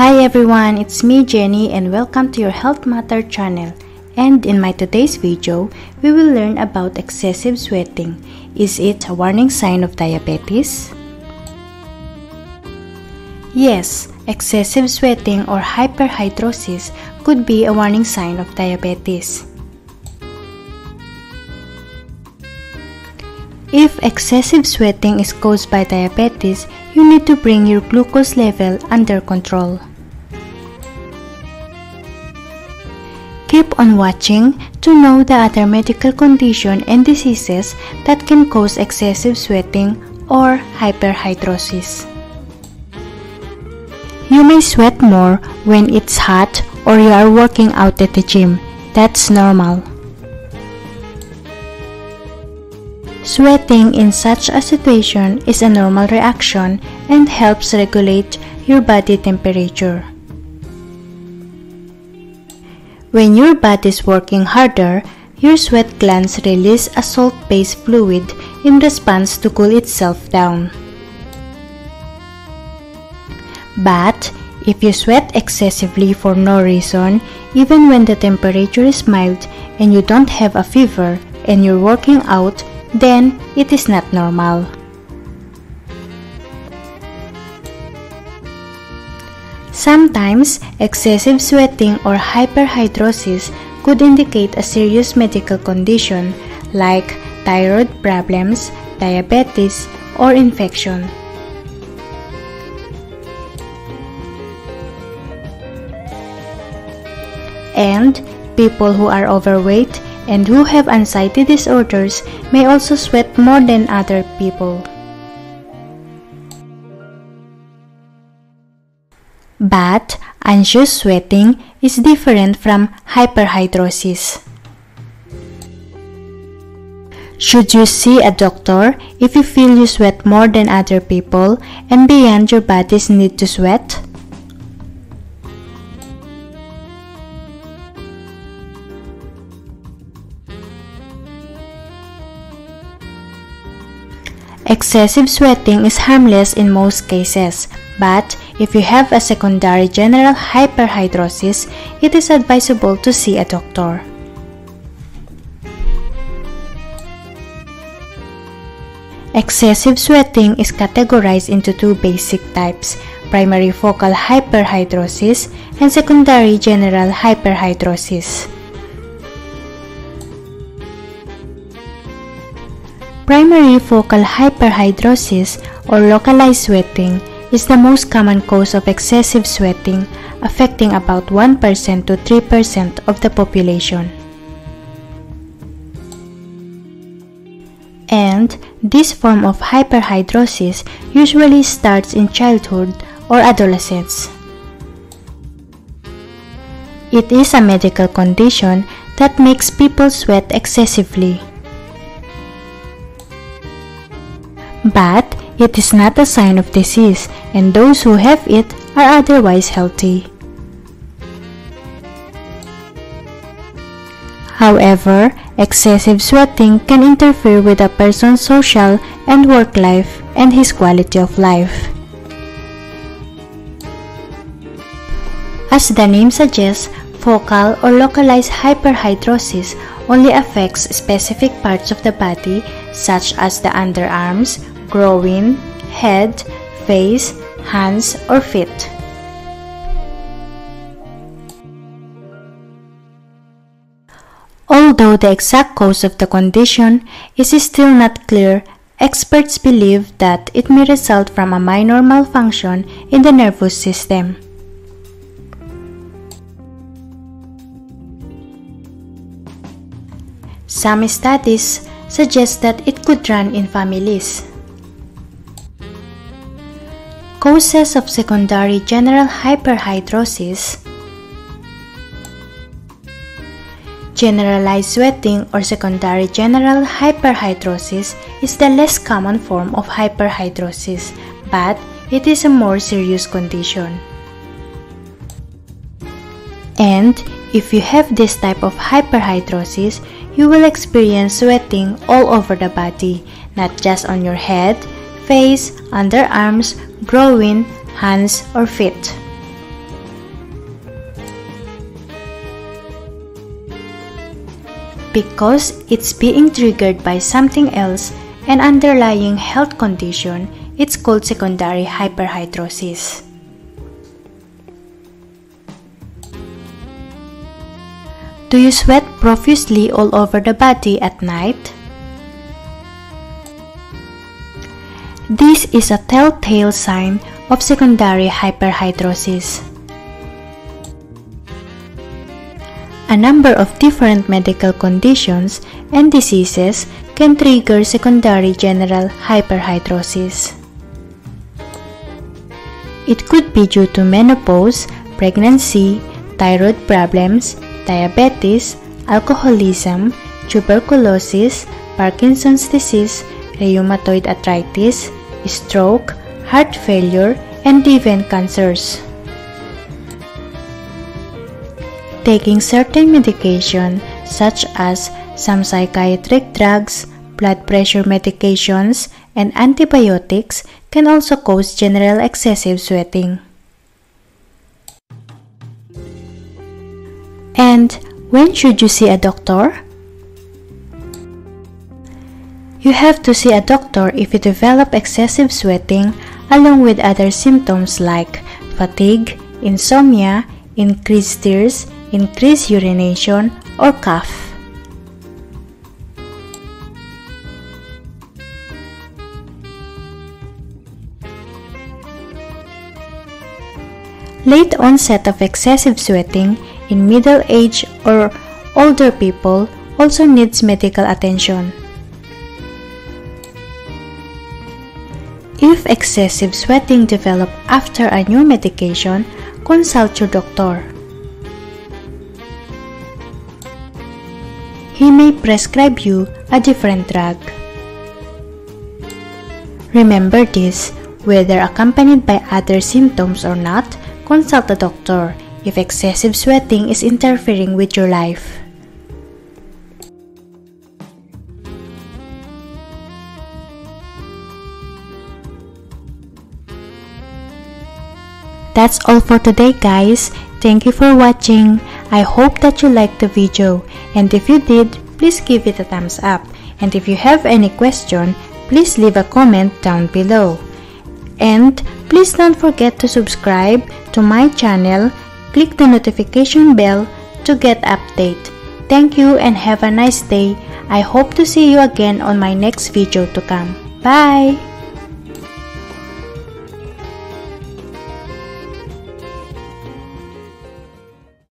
Hi everyone, it's me Jenny and welcome to your Health Matter channel. And in my today's video, we will learn about excessive sweating. Is it a warning sign of diabetes? Yes, excessive sweating or hyperhidrosis could be a warning sign of diabetes. If excessive sweating is caused by diabetes, you need to bring your glucose level under control. Keep on watching to know the other medical conditions and diseases that can cause excessive sweating or hyperhidrosis. You may sweat more when it's hot or you are working out at the gym. That's normal. Sweating in such a situation is a normal reaction and helps regulate your body temperature. When your body is working harder, your sweat glands release a salt-based fluid in response to cool itself down. But if you sweat excessively for no reason, even when the temperature is mild and you don't have a fever and you're working out, then it is not normal. Sometimes, excessive sweating or hyperhidrosis could indicate a serious medical condition like thyroid problems, diabetes, or infection. And people who are overweight and who have anxiety disorders may also sweat more than other people. But anxious sweating is different from hyperhidrosis. Should you see a doctor if you feel you sweat more than other people and beyond your body's need to sweat? Excessive sweating is harmless in most cases, but if you have a secondary general hyperhidrosis, it is advisable to see a doctor. Excessive sweating is categorized into two basic types, primary focal hyperhidrosis and secondary general hyperhidrosis. Primary focal hyperhidrosis or localized sweating is the most common cause of excessive sweating, affecting about 1% to 3% of the population. And this form of hyperhidrosis usually starts in childhood or adolescence. It is a medical condition that makes people sweat excessively. But it is not a sign of disease, and those who have it are otherwise healthy. However, excessive sweating can interfere with a person's social and work life and his quality of life. As the name suggests, focal or localized hyperhidrosis only affects specific parts of the body such as the underarms, groin, head, face, hands, or feet. Although the exact cause of the condition is still not clear, experts believe that it may result from a minor malfunction in the nervous system. Some studies suggest that it could run in families. Causes of secondary general hyperhidrosis: generalized sweating or secondary general hyperhidrosis is the less common form of hyperhidrosis, but it is a more serious condition. And if you have this type of hyperhidrosis, you will experience sweating all over the body, not just on your head, face, underarms, groin, hands, or feet. because it's being triggered by something else, an underlying health condition. It's called secondary hyperhidrosis. Do you sweat profusely all over the body at night? This is a telltale sign of secondary hyperhidrosis. A number of different medical conditions and diseases can trigger secondary general hyperhidrosis. It could be due to menopause, pregnancy, thyroid problems, diabetes, alcoholism, tuberculosis, Parkinson's disease, rheumatoid arthritis, stroke, heart failure, and even cancers. Taking certain medication, such as some psychiatric drugs, blood pressure medications, and antibiotics, can also cause general excessive sweating. And when should you see a doctor? You have to see a doctor if you develop excessive sweating along with other symptoms like fatigue, insomnia, increased tears, increased urination, or cough. Late onset of excessive sweating in middle-aged or older people also needs medical attention. If excessive sweating develops after a new medication, consult your doctor. He may prescribe you a different drug. Remember this, whether accompanied by other symptoms or not, consult a doctor if excessive sweating is interfering with your life. That's all for today, guys. Thank you for watching. I hope that you liked the video, and if you did, please give it a thumbs up. And if you have any question, please leave a comment down below. And please don't forget to subscribe to my channel. Click the notification bell to get update. Thank you and have a nice day. I hope to see you again on my next video to come. Bye!